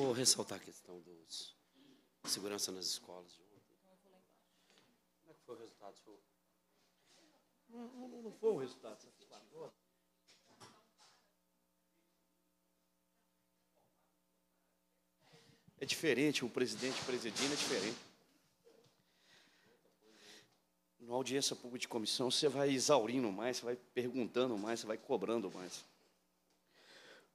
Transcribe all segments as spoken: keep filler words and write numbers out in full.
vou ressaltar a questão dos segurança nas escolas. Como é que foi o resultado? Não, não, não foi um resultado satisfatório. É diferente, o presidente presidindo é diferente. Na audiência pública de comissão, você vai exaurindo mais, você vai perguntando mais, você vai cobrando mais.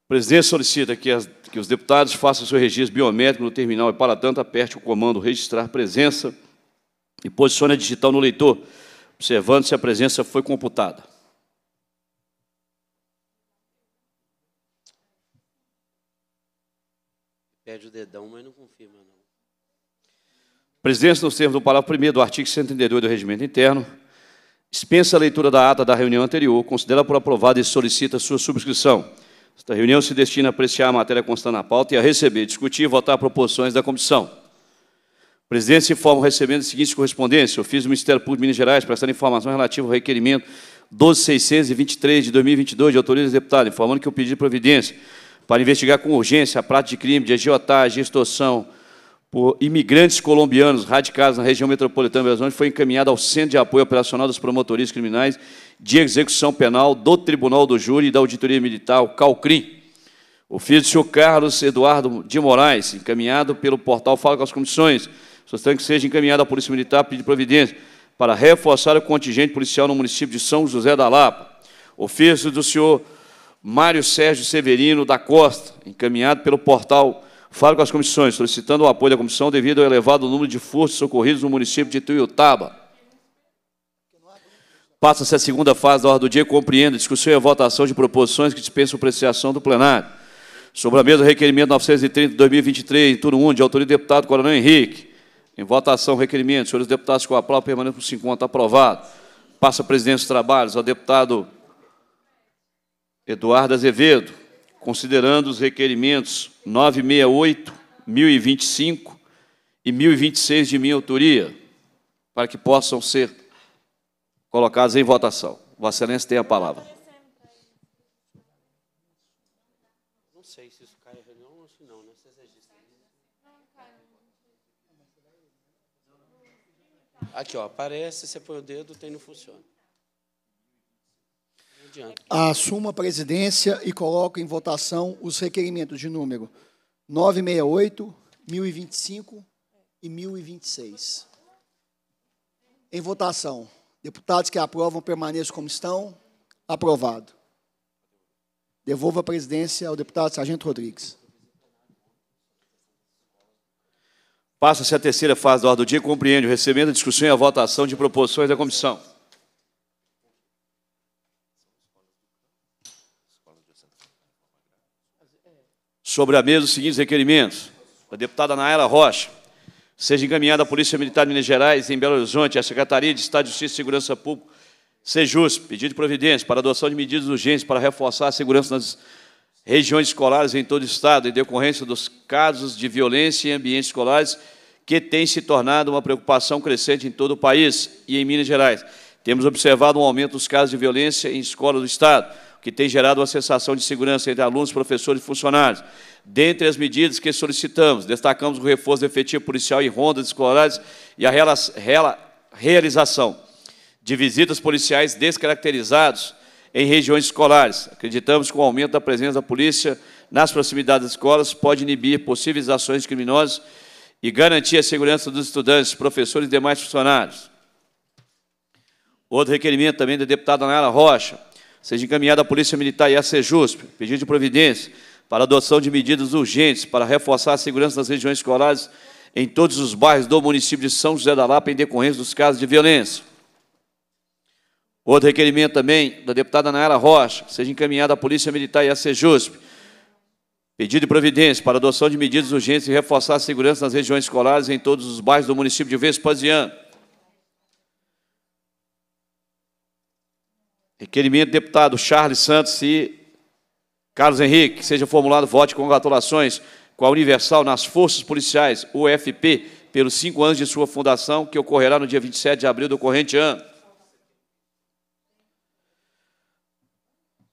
O presidente solicita que, as, que os deputados façam seu registro biométrico no terminal e, para tanto, aperte o comando registrar presença e posicione a digital no leitor, observando se a presença foi computada. Pede o dedão, mas não confirma, não. Presidente, nos termos do parágrafo primeiro do artigo cento e trinta e dois do Regimento Interno, dispensa a leitura da ata da reunião anterior, considera por aprovada e solicita sua subscrição. Esta reunião se destina a apreciar a matéria constante na pauta e a receber, discutir e votar proposições da comissão. O presidente se informa recebendo as seguintes correspondências. Ofício do Ministério Público de Minas Gerais, prestando informação relativa ao requerimento doze mil seiscentos e vinte e três de dois mil e vinte e dois, de autoria dos deputados, informando que o pedido de providência para investigar com urgência a prática de crime de agiotagem e extorsão por imigrantes colombianos radicados na região metropolitana de Belo Horizonte foi encaminhado ao Centro de Apoio Operacional das Promotorias Criminais de Execução Penal do Tribunal do Júri e da Auditoria Militar, o Calcrim. Ofício do senhor Carlos Eduardo de Moraes, encaminhado pelo portal Fala com as Comissões, sustenta que seja encaminhado à Polícia Militar pedir providência para reforçar o contingente policial no município de São José da Lapa. Ofício do senhor Mário Sérgio Severino da Costa, encaminhado pelo portal Fala com as Comissões, solicitando o apoio da comissão devido ao elevado número de furtos socorridos no município de Ituiutaba. Passa-se a segunda fase da ordem do dia, compreendo discussão e a votação de proposições que dispensam apreciação do plenário. Sobre a mesa, requerimento novecentos e trinta de dois mil e vinte e três, turno um, de autoria do deputado Coronel Henrique. Em votação, requerimento. Senhores deputados, com a prova, permanente por cinquenta, aprovado. Passa a presidência dos trabalhos ao deputado Eduardo Azevedo, considerando os requerimentos novecentos e sessenta e oito, mil e vinte e cinco e mil e vinte e seis de minha autoria, para que possam ser colocados em votação. Vossa Excelência tem a palavra. Não sei se isso cai em reunião ou se não, né? Vocês registram. Aqui, ó, aparece, você põe o dedo, tem, não funciona. Assuma a presidência e coloco em votação os requerimentos de número novecentos e sessenta e oito, mil e vinte e cinco e mil e vinte e seis. Em votação. Deputados que aprovam permaneçam como estão. Aprovado. Devolvo a presidência ao deputado Sargento Rodrigues. Passa-se a terceira fase da ordem do dia, compreende o recebimento, a discussão e a votação de proposições da comissão. Sobre a mesa, os seguintes requerimentos. A deputada Nayara Rocha, seja encaminhada à Polícia Militar de Minas Gerais, em Belo Horizonte, à Secretaria de Estado de Justiça e Segurança Pública, SEJUSP, pedido de providência para adoção de medidas urgentes para reforçar a segurança nas regiões escolares em todo o Estado, em decorrência dos casos de violência em ambientes escolares, que tem se tornado uma preocupação crescente em todo o país e em Minas Gerais. Temos observado um aumento dos casos de violência em escolas do Estado, que tem gerado uma sensação de segurança entre alunos, professores e funcionários. Dentre as medidas que solicitamos, destacamos o reforço do efetivo policial em rondas escolares e a realização de visitas policiais descaracterizadas em regiões escolares. Acreditamos que o aumento da presença da polícia nas proximidades das escolas pode inibir possíveis ações criminosas e garantir a segurança dos estudantes, professores e demais funcionários. Outro requerimento também da deputada Nayara Rocha, seja encaminhada à Polícia Militar e à SEJUSP, pedido de providência para adoção de medidas urgentes para reforçar a segurança nas regiões escolares em todos os bairros do município de São José da Lapa, em decorrência dos casos de violência. Outro requerimento também da deputada Nayara Rocha, seja encaminhada à Polícia Militar e à SEJUSP, pedido de providência para adoção de medidas urgentes e reforçar a segurança nas regiões escolares em todos os bairros do município de Vespasiano. Requerimento do deputado Charles Santos e Carlos Henrique, seja formulado voto de congratulações com a Universal nas Forças Policiais, U F P, pelos cinco anos de sua fundação, que ocorrerá no dia vinte e sete de abril do corrente ano.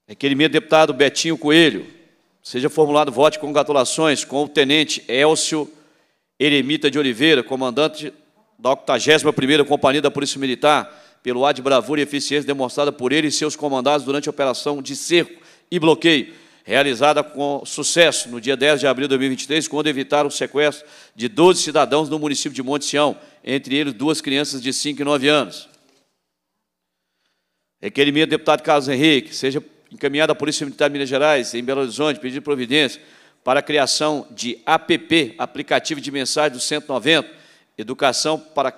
Requerimento do deputado Betinho Coelho, Seja formulado voto de congratulações com o tenente Elcio Eremita de Oliveira, comandante da octagésima primeira Companhia da Polícia Militar, pelo ar de bravura e eficiência demonstrada por ele e seus comandados durante a operação de cerco e bloqueio, realizada com sucesso no dia dez de abril de dois mil e vinte e três, quando evitaram o sequestro de doze cidadãos no município de Monte Sião, entre eles duas crianças de cinco e nove anos. Requerimento do deputado Carlos Henrique, seja encaminhado à Polícia Militar de Minas Gerais, em Belo Horizonte, pedido de providência para a criação de A P P, aplicativo de mensagem do cento e noventa, educação para,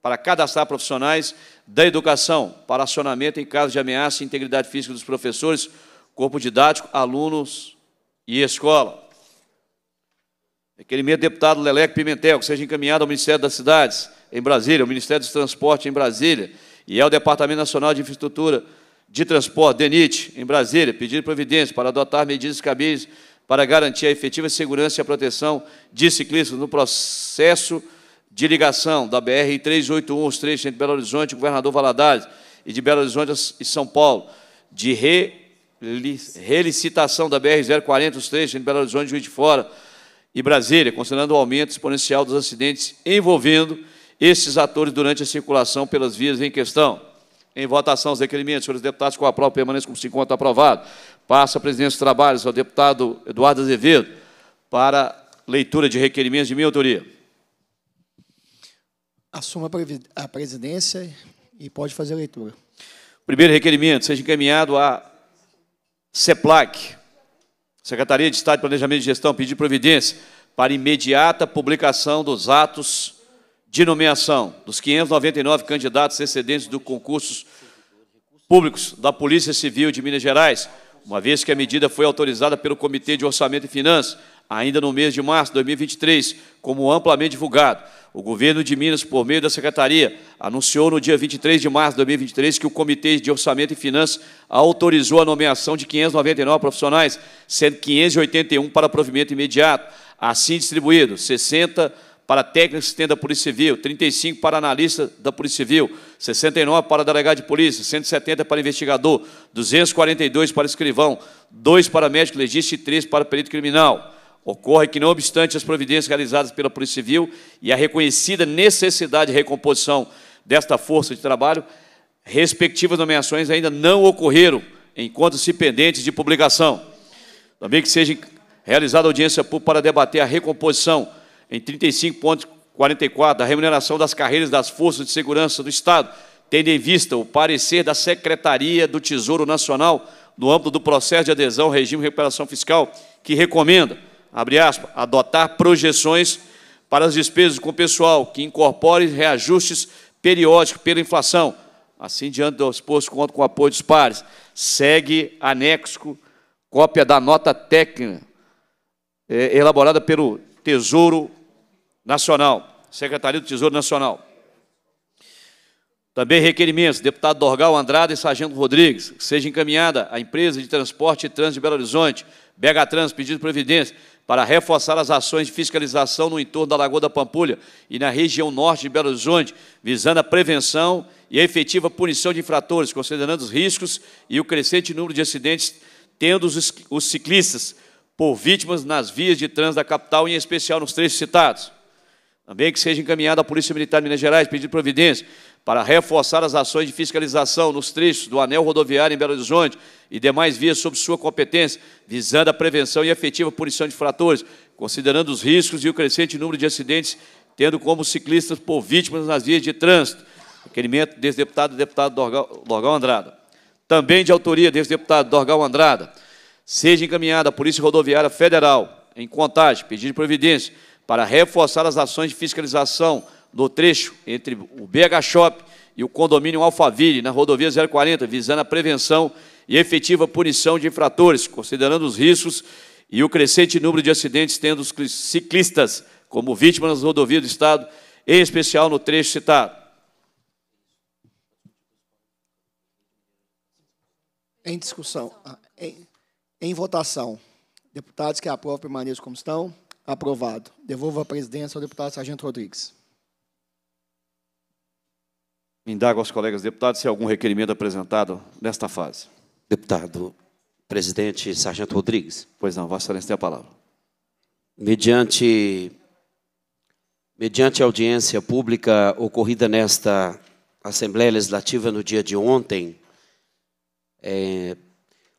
para cadastrar profissionais da educação, para acionamento em caso de ameaça à integridade física dos professores, corpo didático, alunos e escola. Requerimento do deputado Leleco Pimentel, que seja encaminhado ao Ministério das Cidades, em Brasília, ao Ministério dos Transportes, em Brasília, e ao Departamento Nacional de Infraestrutura de Transporte, DENIT, em Brasília, pedido de providência para adotar medidas cabíveis para garantir a efetiva segurança e a proteção de ciclistas no processo de ligação da B R trezentos e oitenta e um, os trechos entre Belo Horizonte e Governador Valadares, e de Belo Horizonte e São Paulo, de re... relicitação da B R zero quarenta, os trechos entre Belo Horizonte, Juiz de Fora e Brasília, considerando o aumento exponencial dos acidentes envolvendo esses atores durante a circulação pelas vias em questão. Em votação, os requerimentos, senhores deputados, com a prova permanece como se encontra aprovado. Passa a presidência dos trabalhos ao deputado Eduardo Azevedo para leitura de requerimentos de minha autoria. Assuma a presidência e pode fazer a leitura. Primeiro requerimento, seja encaminhado a SEPLAG, Secretaria de Estado de Planejamento e Gestão, pedir providência para imediata publicação dos atos de nomeação dos quinhentos e noventa e nove candidatos excedentes do concursos públicos da Polícia Civil de Minas Gerais, uma vez que a medida foi autorizada pelo Comitê de Orçamento e Finanças, ainda no mês de março de dois mil e vinte e três, como amplamente divulgado. O governo de Minas, por meio da Secretaria, anunciou no dia vinte e três de março de dois mil e vinte e três que o Comitê de Orçamento e Finanças autorizou a nomeação de quinhentos e noventa e nove profissionais, sendo quinhentos e oitenta e um para provimento imediato, assim distribuído: sessenta para técnico assistente da Polícia Civil, trinta e cinco para analista da Polícia Civil, sessenta e nove para delegado de polícia, cento e setenta para investigador, duzentos e quarenta e dois para escrivão, dois para médico legista e três para perito criminal. Ocorre que, não obstante as providências realizadas pela Polícia Civil e a reconhecida necessidade de recomposição desta força de trabalho, respectivas nomeações ainda não ocorreram, enquanto-se pendentes de publicação. Também que seja realizada audiência pública para debater a recomposição em trinta e cinco ponto quarenta e quatro da remuneração das carreiras das Forças de Segurança do Estado, tendo em vista o parecer da Secretaria do Tesouro Nacional no âmbito do processo de adesão ao regime de recuperação fiscal, que recomenda, abre aspas, adotar projeções para as despesas com pessoal que incorporem reajustes periódicos pela inflação. Assim, diante do exposto, conto com o apoio dos pares. Segue anexo cópia da nota técnica é, elaborada pelo Tesouro Nacional, Secretaria do Tesouro Nacional. Também requerimentos, deputado Dorgal Andrade e Sargento Rodrigues, que seja encaminhada à empresa de transporte e trânsito de Belo Horizonte, B H Trans, pedido de providência para reforçar as ações de fiscalização no entorno da Lagoa da Pampulha e na região norte de Belo Horizonte, visando a prevenção e a efetiva punição de infratores, considerando os riscos e o crescente número de acidentes, tendo os, os ciclistas por vítimas nas vias de trânsito da capital, em especial nos trechos citados. Também que seja encaminhada à Polícia Militar de Minas Gerais, pedido de providência para reforçar as ações de fiscalização nos trechos do anel rodoviário em Belo Horizonte e demais vias sob sua competência, visando a prevenção e efetiva punição de infratores, considerando os riscos e o crescente número de acidentes, tendo como ciclistas por vítimas nas vias de trânsito. Requerimento desse deputado e deputado Dorgal, Dorgal Andrada. Também de autoria desse deputado Dorgal Andrada, seja encaminhada à Polícia Rodoviária Federal, em Contagem, pedido de providência para reforçar as ações de fiscalização no trecho entre o B H Shop e o condomínio Alphaville, na rodovia zero quarenta, visando a prevenção e efetiva punição de infratores, considerando os riscos e o crescente número de acidentes, tendo os ciclistas como vítimas nas rodovias do Estado, em especial no trecho citado. Em discussão, em, em votação, deputados que aprovam permaneçam como estão. Aprovado. Devolvo a presidência ao deputado Sargento Rodrigues. Indago aos colegas deputados se há algum requerimento apresentado nesta fase. Deputado, Presidente Sargento Rodrigues. Pois não, Vossa Excelência tem a palavra. Mediante, mediante audiência pública ocorrida nesta Assembleia Legislativa no dia de ontem, é,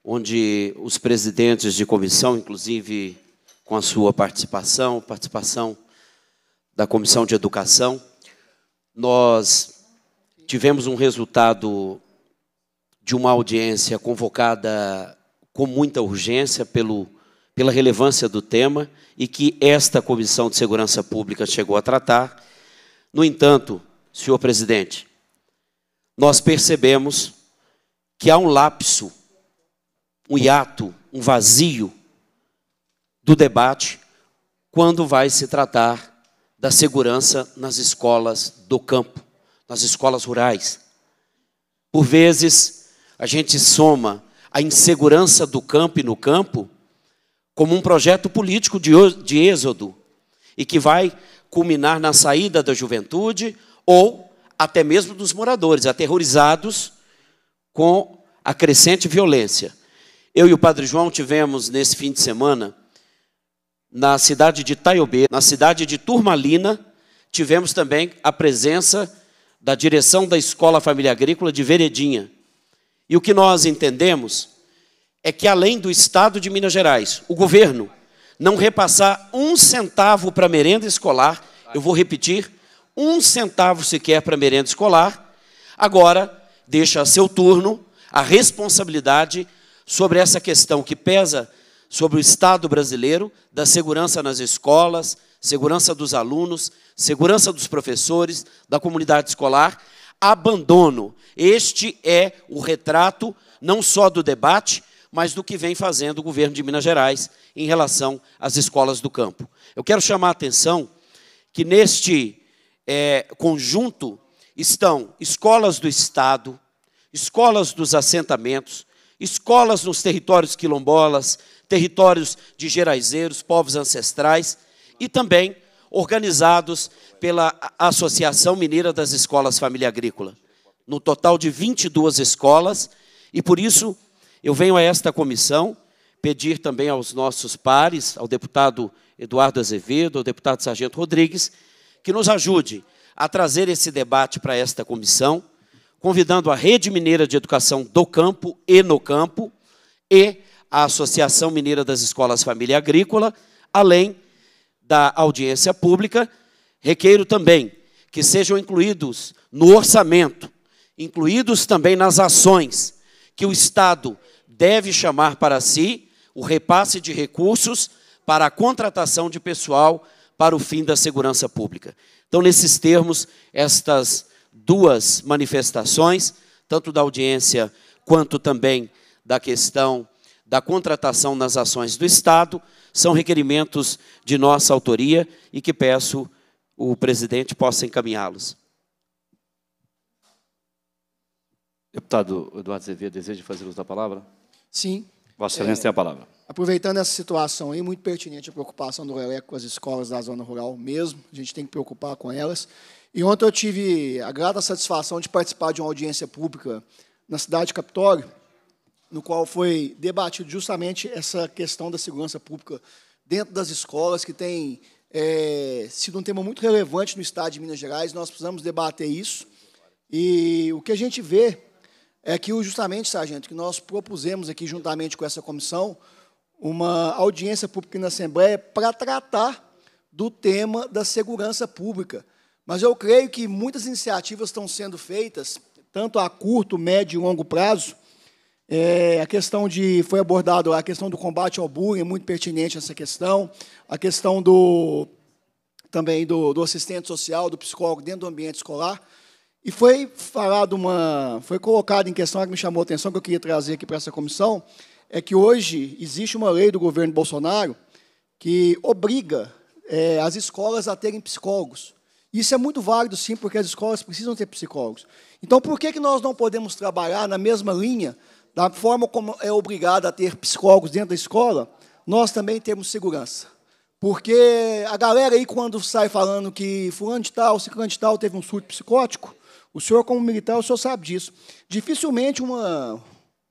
onde os presidentes de comissão, inclusive com a sua participação, participação da Comissão de Educação, nós tivemos um resultado de uma audiência convocada com muita urgência pelo, pela relevância do tema e que esta Comissão de Segurança Pública chegou a tratar. No entanto, senhor presidente, nós percebemos que há um lapso, um hiato, um vazio do debate quando vai se tratar da segurança nas escolas do campo, nas escolas rurais. Por vezes, a gente soma a insegurança do campo e no campo como um projeto político de êxodo e que vai culminar na saída da juventude ou até mesmo dos moradores, aterrorizados com a crescente violência. Eu e o Padre João tivemos, nesse fim de semana, na cidade de Tayobê, na cidade de Turmalina, tivemos também a presença da direção da Escola Família Agrícola de Veredinha. E o que nós entendemos é que, além do Estado de Minas Gerais, o governo não repassar um centavo para a merenda escolar, eu vou repetir, um centavo sequer para a merenda escolar, agora deixa a seu turno a responsabilidade sobre essa questão que pesa sobre o Estado brasileiro, da segurança nas escolas, segurança dos alunos, segurança dos professores, da comunidade escolar, abandono. Este é o retrato não só do debate, mas do que vem fazendo o governo de Minas Gerais em relação às escolas do campo. Eu quero chamar a atenção que neste é, conjunto estão escolas do Estado, escolas dos assentamentos, escolas nos territórios quilombolas, territórios de geraizeiros, povos ancestrais, e também organizados pela Associação Mineira das Escolas Família Agrícola, no total de vinte e duas escolas, e por isso eu venho a esta comissão pedir também aos nossos pares, ao deputado Eduardo Azevedo, ao deputado Sargento Rodrigues, que nos ajude a trazer esse debate para esta comissão, convidando a Rede Mineira de Educação do Campo e no Campo e a Associação Mineira das Escolas Família Agrícola, além da audiência pública. Requeiro também que sejam incluídos no orçamento, incluídos também nas ações que o Estado deve chamar para si, o repasse de recursos para a contratação de pessoal para o fim da segurança pública. Então, nesses termos, estas duas manifestações, tanto da audiência quanto também da questão da contratação nas ações do Estado, são requerimentos de nossa autoria e que peço o presidente possa encaminhá-los. Deputado Eduardo Zévia, deseja fazer uso da palavra? Sim. Vossa Excelência é, tem a palavra. Aproveitando essa situação aí, muito pertinente a preocupação do Leleco com as escolas da zona rural mesmo, a gente tem que preocupar com elas. E ontem eu tive a grata satisfação de participar de uma audiência pública na cidade de Capitório, no qual foi debatido justamente essa questão da segurança pública dentro das escolas, que tem é, sido um tema muito relevante no Estado de Minas Gerais. Nós precisamos debater isso. E o que a gente vê é que, justamente, sargento, que nós propusemos aqui, juntamente com essa comissão, uma audiência pública na Assembleia para tratar do tema da segurança pública. Mas eu creio que muitas iniciativas estão sendo feitas, tanto a curto, médio e longo prazo. É, a questão de, foi abordado a questão do combate ao bullying, muito pertinente essa questão, a questão do, também do, do assistente social, do psicólogo dentro do ambiente escolar, e foi falado uma, foi colocado em questão, que me chamou a atenção, que eu queria trazer aqui para essa comissão, é que hoje existe uma lei do governo Bolsonaro que obriga é, as escolas a terem psicólogos. Isso é muito válido, sim, porque as escolas precisam ter psicólogos. Então, por que que nós não podemos trabalhar na mesma linha da forma como é obrigado a ter psicólogos dentro da escola? Nós também temos segurança. Porque a galera aí, quando sai falando que fulano de tal, ciclano de tal, teve um surto psicótico, o senhor, como militar, o senhor sabe disso. Dificilmente uma,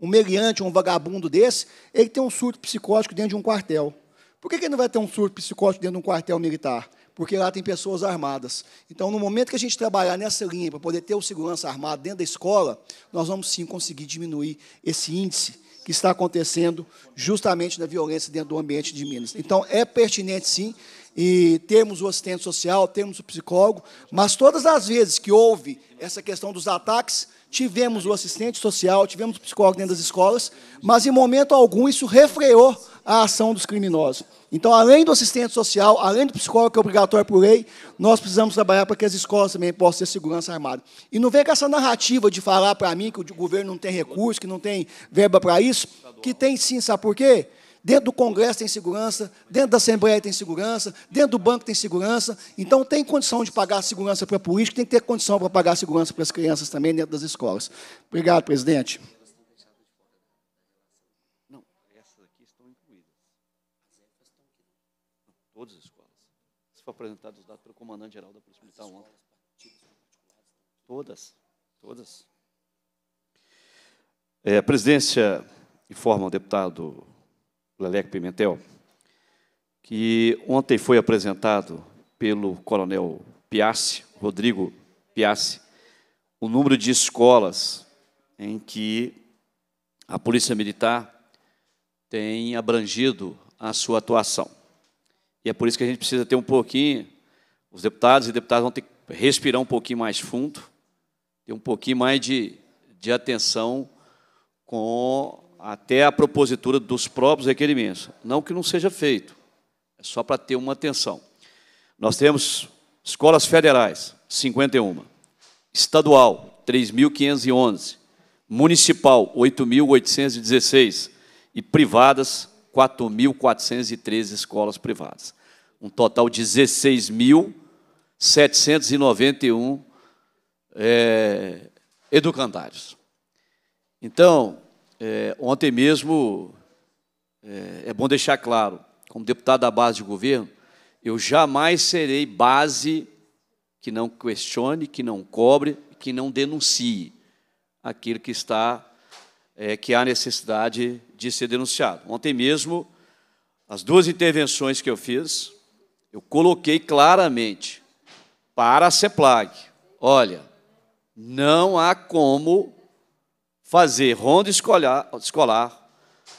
um meliante, um vagabundo desse, ele tem um surto psicótico dentro de um quartel. Por que ele não vai ter um surto psicótico dentro de um quartel militar? Porque lá tem pessoas armadas. Então, no momento que a gente trabalhar nessa linha, para poder ter o segurança armado dentro da escola, nós vamos, sim, conseguir diminuir esse índice que está acontecendo justamente na violência dentro do ambiente de Minas. Então, é pertinente, sim, e temos o assistente social, temos o psicólogo, mas todas as vezes que houve essa questão dos ataques, tivemos o assistente social, tivemos o psicólogo dentro das escolas, mas, em momento algum, isso refreou a ação dos criminosos. Então, além do assistente social, além do psicólogo, que é obrigatório por lei, nós precisamos trabalhar para que as escolas também possam ter segurança armada. E não vem com essa narrativa de falar para mim que o governo não tem recurso, que não tem verba para isso, que tem sim, sabe por quê? Dentro do Congresso tem segurança, dentro da Assembleia tem segurança, dentro do banco tem segurança. Então, tem condição de pagar segurança para político, tem que ter condição para pagar segurança para as crianças também dentro das escolas. Obrigado, presidente. Não, essas aqui estão incluídas. Todas as escolas. Isso foi apresentado os dados pelo comandante-geral da Polícia Militar ontem. Todas, todas. É, a presidência informa ao deputado Leleco Pimentel, que ontem foi apresentado pelo coronel Piassi, Rodrigo Piassi, o número de escolas em que a Polícia Militar tem abrangido a sua atuação. E é por isso que a gente precisa ter um pouquinho, os deputados e deputadas vão ter que respirar um pouquinho mais fundo, ter um pouquinho mais de, de atenção com até a propositura dos próprios requerimentos. Não que não seja feito, é só para ter uma atenção. Nós temos escolas federais, cinquenta e uma. Estadual, três mil quinhentos e onze. Municipal, oito mil oitocentos e dezesseis. E privadas, quatro mil quatrocentos e treze escolas privadas. Um total de dezesseis mil setecentos e noventa e um é, educandários. Então, É, ontem mesmo, é, é bom deixar claro, como deputado da base de governo, eu jamais serei base que não questione, que não cobre, que não denuncie aquilo que está, é, que há necessidade de ser denunciado. Ontem mesmo, as duas intervenções que eu fiz, eu coloquei claramente para a SEPLAG, olha, não há como fazer ronda escolar, escolar,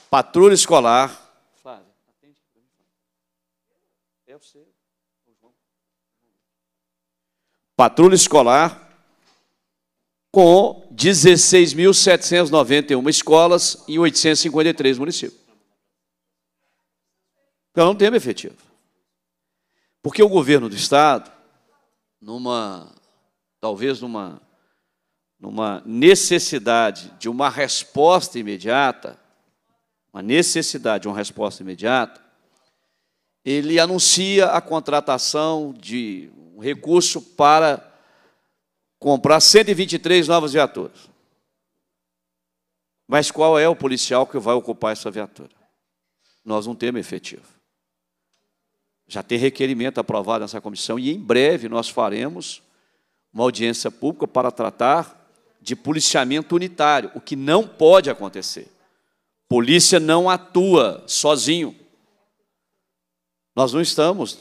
patrulha escolar. Flávia, atende para mim. É o seu. Patrulha escolar com dezesseis mil setecentos e noventa e um escolas em oitocentos e cinquenta e três municípios. Então, não tem efetivo. Porque o governo do Estado, numa, talvez numa numa necessidade de uma resposta imediata, uma necessidade de uma resposta imediata, ele anuncia a contratação de um recurso para comprar cento e vinte e três novas viaturas. Mas qual é o policial que vai ocupar essa viatura? Nós não temos efetivo. Já tem requerimento aprovado nessa comissão e, em breve, nós faremos uma audiência pública para tratar de policiamento unitário, o que não pode acontecer. Polícia não atua sozinho. Nós não estamos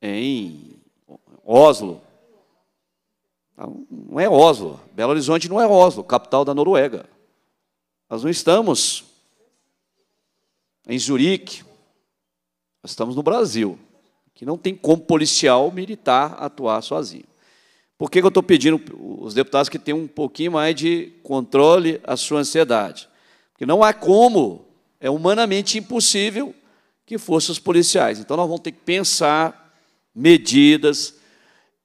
em Oslo. Não é Oslo. Belo Horizonte não é Oslo, capital da Noruega. Nós não estamos em Zurique. Nós estamos no Brasil, que não tem como policial militar atuar sozinho. Por que eu estou pedindo os deputados que tenham um pouquinho mais de controle à sua ansiedade? Porque não há como, é humanamente impossível que fossem os policiais. Então, nós vamos ter que pensar medidas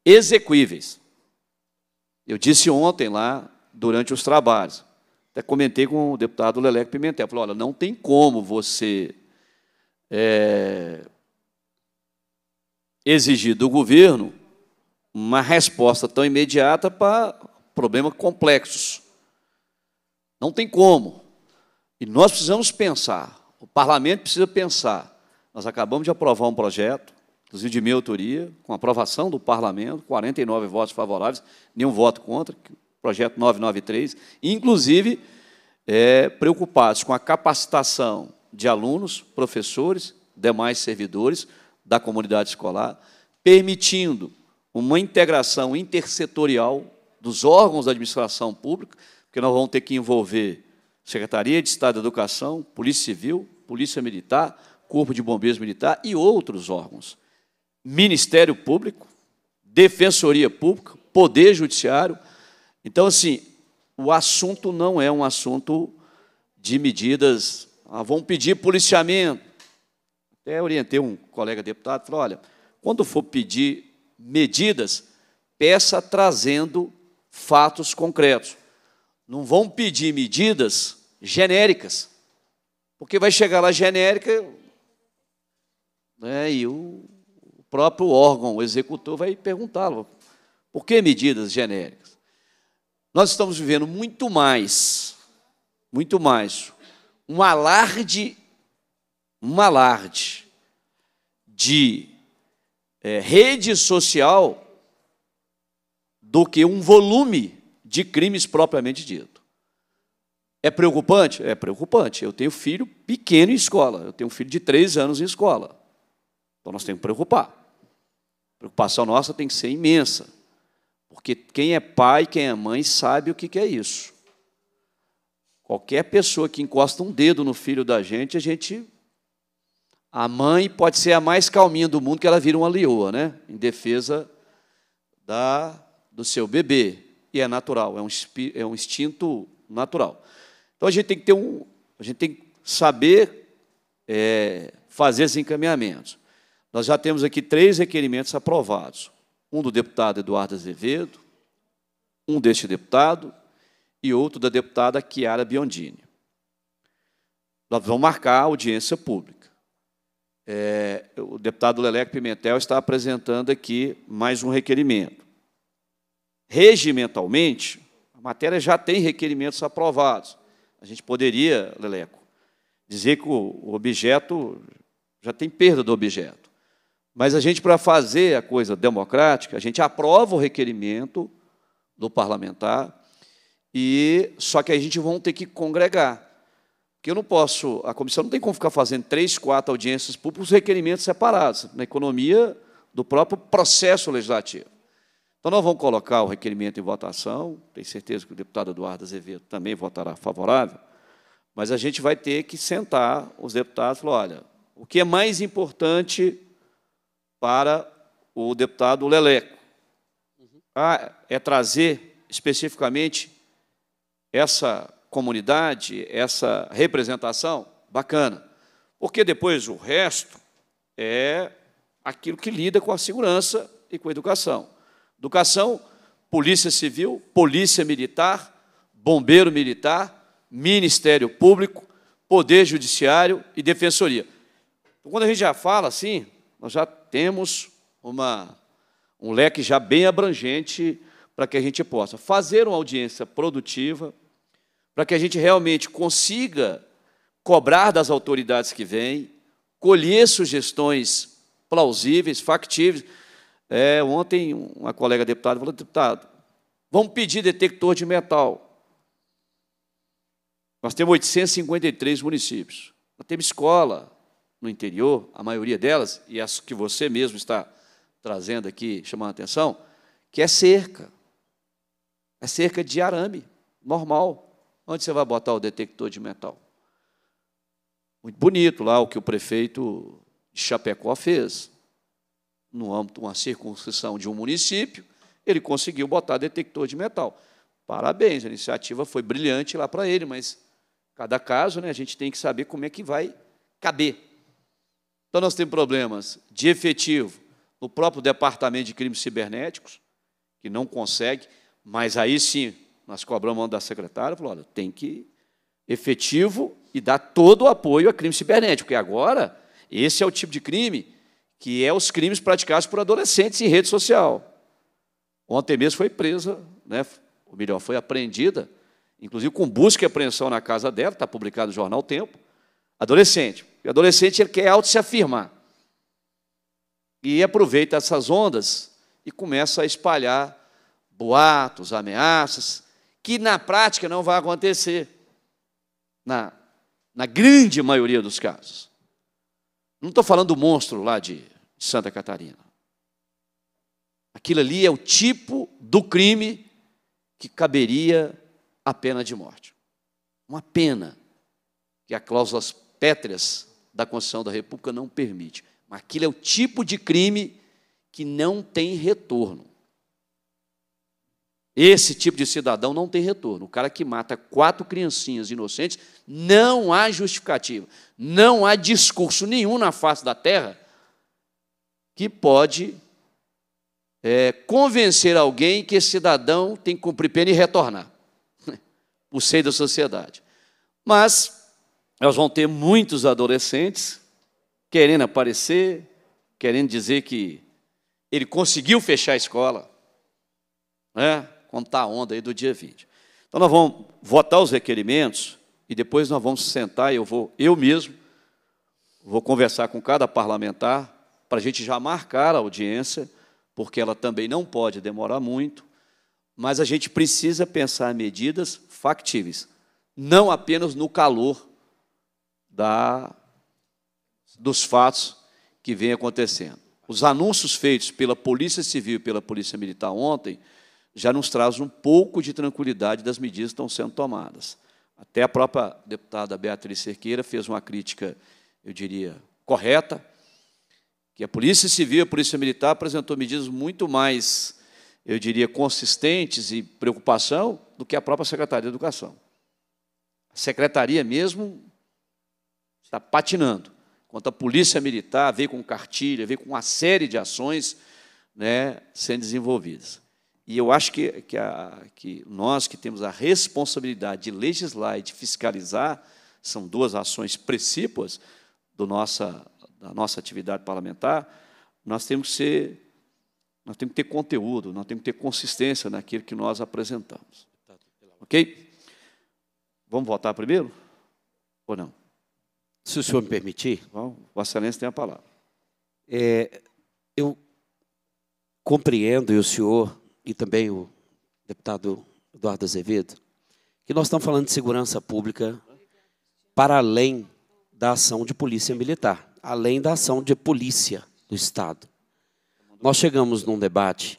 exequíveis. Eu disse ontem lá, durante os trabalhos, até comentei com o deputado Leleco Pimentel, falei, olha, não tem como você é, exigir do governo uma resposta tão imediata para problemas complexos. Não tem como. E nós precisamos pensar, o parlamento precisa pensar. Nós acabamos de aprovar um projeto, inclusive de minha autoria, com aprovação do parlamento, quarenta e nove votos favoráveis, nenhum voto contra, projeto novecentos e noventa e três, inclusive é, preocupados com a capacitação de alunos, professores, demais servidores da comunidade escolar, permitindo uma integração intersetorial dos órgãos da administração pública, porque nós vamos ter que envolver Secretaria de Estado da Educação, Polícia Civil, Polícia Militar, Corpo de Bombeiros Militar e outros órgãos. Ministério Público, Defensoria Pública, Poder Judiciário. Então, assim, o assunto não é um assunto de medidas... Ah, vão pedir policiamento. Até orientei um colega deputado, falou, olha, quando for pedir medidas, peça trazendo fatos concretos. Não vão pedir medidas genéricas, porque vai chegar lá genérica, né, e o próprio órgão, o executor, vai perguntá-lo, por que medidas genéricas? Nós estamos vivendo muito mais, muito mais, um alarde, um alarde de é, rede social do que um volume de crimes propriamente dito. É preocupante? É preocupante. Eu tenho filho pequeno em escola, eu tenho um filho de três anos em escola. Então, nós temos que preocupar. A preocupação nossa tem que ser imensa, porque quem é pai, quem é mãe, sabe o que é isso. Qualquer pessoa que encosta um dedo no filho da gente, a gente... A mãe pode ser a mais calminha do mundo, que ela vira uma leoa, né? Em defesa da, do seu bebê. E é natural, é um, é um instinto natural. Então, a gente tem que ter um... A gente tem que saber é, fazer esses encaminhamentos. Nós já temos aqui três requerimentos aprovados. Um do deputado Eduardo Azevedo, um deste deputado, e outro da deputada Kiara Biondini. Nós vamos marcar a audiência pública. É, o deputado Leleco Pimentel está apresentando aqui mais um requerimento. Regimentalmente, a matéria já tem requerimentos aprovados. A gente poderia, Leleco, dizer que o objeto já tem perda do objeto. Mas a gente, para fazer a coisa democrática, a gente aprova o requerimento do parlamentar. E, só que a gente vai ter que congregar. Porque eu não posso, a comissão não tem como ficar fazendo três, quatro audiências públicas, requerimentos separados, na economia do próprio processo legislativo. Então, nós vamos colocar o requerimento em votação, tenho certeza que o deputado Eduardo Azevedo também votará favorável, mas a gente vai ter que sentar os deputados e falar, olha, o que é mais importante para o deputado Leleco? Ah, é trazer especificamente essa comunidade, essa representação, bacana. Porque depois o resto é aquilo que lida com a segurança e com a educação. Educação, polícia civil, polícia militar, bombeiro militar, ministério público, poder judiciário e defensoria. Então, quando a gente já fala assim, nós já temos uma, um leque já bem abrangente para que a gente possa fazer uma audiência produtiva, para que a gente realmente consiga cobrar das autoridades que vêm, colher sugestões plausíveis, factíveis. É, ontem, uma colega deputada falou, deputado, vamos pedir detector de metal. Nós temos oitocentos e cinquenta e três municípios. Nós temos escola no interior, a maioria delas, e as que você mesmo está trazendo aqui, chamando a atenção, que é cerca. É cerca de arame, normal. Onde você vai botar o detector de metal? Muito bonito lá o que o prefeito de Chapecó fez. No âmbito de uma circunscrição de um município, ele conseguiu botar detector de metal. Parabéns, a iniciativa foi brilhante lá para ele, mas cada caso, né, a gente tem que saber como é que vai caber. Então, nós temos problemas de efetivo no próprio Departamento de Crimes Cibernéticos, que não consegue, mas aí sim... Nós cobramos a mão da secretária e falamos, olha, tem que ir efetivo e dar todo o apoio a crime cibernético, porque agora esse é o tipo de crime que é os crimes praticados por adolescentes em rede social. Ontem mesmo foi presa, né, ou melhor, foi apreendida, inclusive com busca e apreensão na casa dela, está publicado no jornal Tempo, adolescente. E adolescente ele quer auto se afirmar. E aproveita essas ondas e começa a espalhar boatos, ameaças, que, na prática, não vai acontecer. na, na grande maioria dos casos. Não estou falando do monstro lá de Santa Catarina. Aquilo ali é o tipo do crime que caberia a pena de morte. Uma pena que as cláusulas pétreas da Constituição da República não permite. Mas aquilo é o tipo de crime que não tem retorno. Esse tipo de cidadão não tem retorno. O cara que mata quatro criancinhas inocentes, não há justificativa, não há discurso nenhum na face da terra que pode é, convencer alguém que esse cidadão tem que cumprir pena e retornar o seio da sociedade. Mas nós vamos ter muitos adolescentes querendo aparecer, querendo dizer que ele conseguiu fechar a escola, né? Como está a onda aí do dia vinte. Então, nós vamos votar os requerimentos e depois nós vamos sentar, e eu vou, eu mesmo, vou conversar com cada parlamentar para a gente já marcar a audiência, porque ela também não pode demorar muito, mas a gente precisa pensar medidas factíveis, não apenas no calor da, dos fatos que vêm acontecendo. Os anúncios feitos pela Polícia Civil e pela Polícia Militar ontem já nos traz um pouco de tranquilidade das medidas que estão sendo tomadas. Até a própria deputada Beatriz Cerqueira fez uma crítica, eu diria, correta, que a Polícia Civil e a Polícia Militar apresentou medidas muito mais, eu diria, consistentes e preocupação do que a própria Secretaria de Educação. A Secretaria mesmo está patinando, enquanto a Polícia Militar veio com cartilha, veio com uma série de ações, né, sendo desenvolvidas. E eu acho que, que, a, que nós, que temos a responsabilidade de legislar e de fiscalizar, são duas ações precípuas do nossa, da nossa atividade parlamentar, nós temos que ser, nós temos que ter conteúdo, nós temos que ter consistência naquilo que nós apresentamos. Ok? Vamos votar primeiro? Ou não? Se o senhor me permitir. Bom, Vossa Excelência tem a palavra. É, eu compreendo, e o senhor... e também o deputado Eduardo Azevedo, que nós estamos falando de segurança pública para além da ação de polícia militar, além da ação de polícia do Estado. Nós chegamos num debate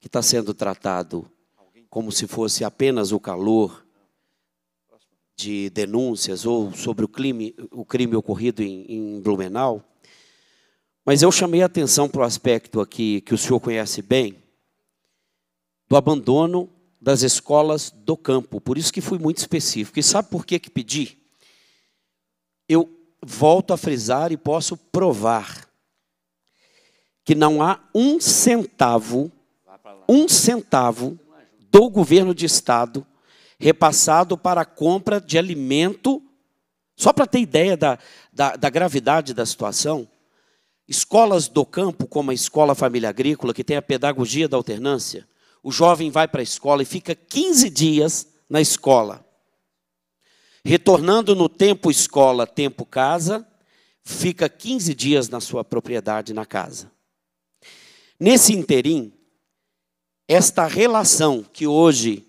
que está sendo tratado como se fosse apenas o calor de denúncias ou sobre o crime, o crime ocorrido em, em Blumenau, mas eu chamei a atenção para o aspecto aqui que o senhor conhece bem, do abandono das escolas do campo. Por isso que fui muito específico. E sabe por que que pedi? Eu volto a frisar e posso provar que não há um centavo, um centavo do governo de Estado repassado para a compra de alimento, só para ter ideia da, da, da gravidade da situação, escolas do campo, como a Escola Família Agrícola, que tem a pedagogia da alternância. O jovem vai para a escola e fica quinze dias na escola. Retornando no tempo escola, tempo casa, fica quinze dias na sua propriedade, na casa. Nesse interim, esta relação que hoje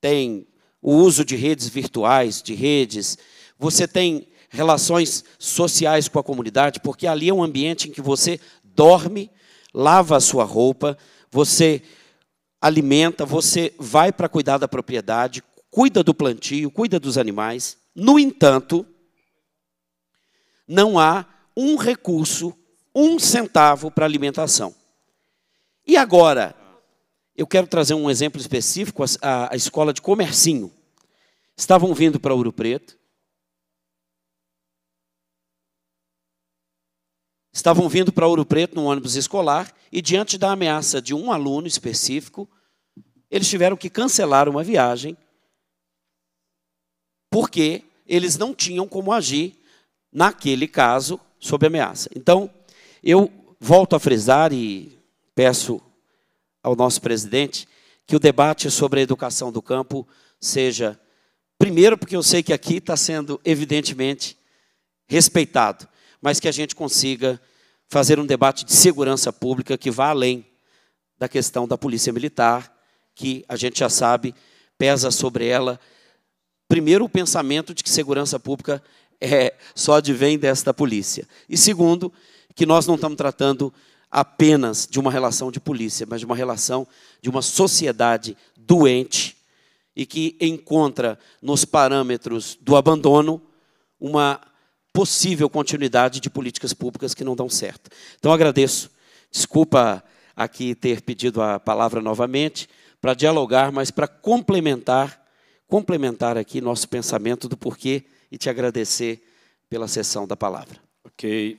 tem o uso de redes virtuais, de redes, você tem relações sociais com a comunidade, porque ali é um ambiente em que você dorme, lava a sua roupa, você... alimenta, você vai para cuidar da propriedade, cuida do plantio, cuida dos animais. No entanto, não há um recurso, um centavo para alimentação. E agora, eu quero trazer um exemplo específico, a, a escola de comercinho. Estavam vindo para Ouro Preto. Estavam vindo para Ouro Preto num ônibus escolar e, diante da ameaça de um aluno específico, eles tiveram que cancelar uma viagem porque eles não tinham como agir naquele caso sob ameaça. Então, eu volto a frisar e peço ao nosso presidente que o debate sobre a educação do campo seja, primeiro, porque eu sei que aqui está sendo evidentemente respeitado, mas que a gente consiga fazer um debate de segurança pública que vá além da questão da polícia militar, que a gente já sabe, pesa sobre ela primeiro, o pensamento de que segurança pública é, só advém desta polícia. E, segundo, que nós não estamos tratando apenas de uma relação de polícia, mas de uma relação de uma sociedade doente e que encontra nos parâmetros do abandono uma possível continuidade de políticas públicas que não dão certo. Então, agradeço. Desculpa aqui ter pedido a palavra novamente para dialogar, mas para complementar, complementar aqui nosso pensamento do porquê e te agradecer pela cessão da palavra. Ok.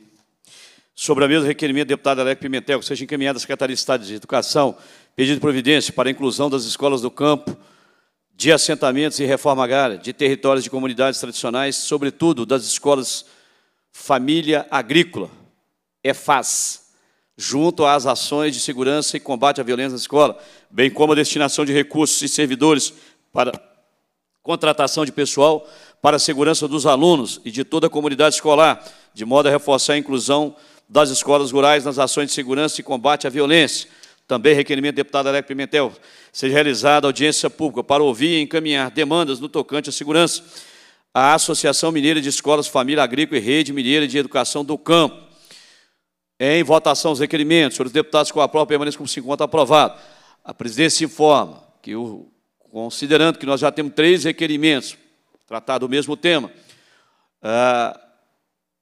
Sobre a mesa, requerimento do deputado Leleco Pimentel, que seja encaminhada à Secretaria de Estado de Educação, pedido de providência para a inclusão das escolas do campo, de assentamentos e reforma agrária, de territórios de comunidades tradicionais, sobretudo das escolas Família Agrícola, E F A S, junto às ações de segurança e combate à violência na escola, bem como a destinação de recursos e servidores para contratação de pessoal para a segurança dos alunos e de toda a comunidade escolar, de modo a reforçar a inclusão das escolas rurais nas ações de segurança e combate à violência. Também requerimento do deputado Leleco Pimentel, seja realizada audiência pública para ouvir e encaminhar demandas no tocante à segurança. A Associação Mineira de Escolas Família Agrícola e Rede Mineira de Educação do Campo. Em votação, os requerimentos. Senhores deputados, com a prova, permaneçam como se encontra aprovado. A presidência informa que, o, considerando que nós já temos três requerimentos, tratar do mesmo tema, uh,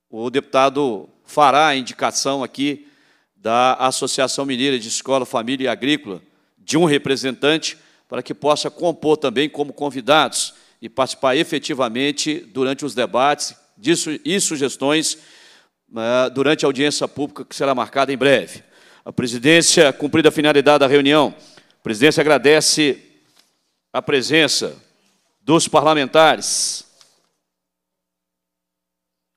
o deputado fará a indicação aqui da Associação Mineira de Escola, Família e Agrícola, de um representante, para que possa compor também como convidados e participar efetivamente durante os debates e sugestões durante a audiência pública, que será marcada em breve. A presidência, cumprida a finalidade da reunião, a presidência agradece a presença dos parlamentares.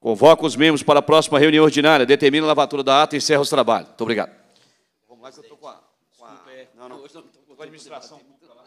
Convoca os membros para a próxima reunião ordinária, determina a lavatura da ata e encerra os trabalhos. Muito obrigado. Vamos lá que eu estou com a... Com a... Não, não. Hoje não estou com a administração pública lá.